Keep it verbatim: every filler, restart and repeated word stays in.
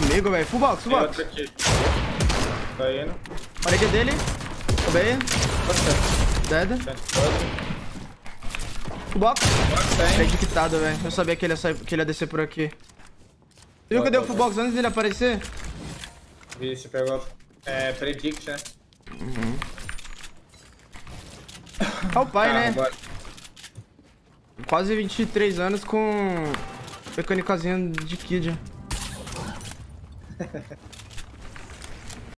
comigo, velho. Full box, full box. Tá indo. Parede dele. Acabei. Dead. Full box. Parede quitada, velho. Eu sabia que ele ia, sair, que ele ia descer por aqui. Viu que eu dei o full box antes dele aparecer? Vi, você pegou. É, predict, né? Uhum. Olha o pai, ah, né? Bora. Quase vinte e três anos com mecânicazinha de kid.